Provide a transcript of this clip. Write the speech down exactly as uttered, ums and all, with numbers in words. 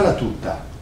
raccontala tutta.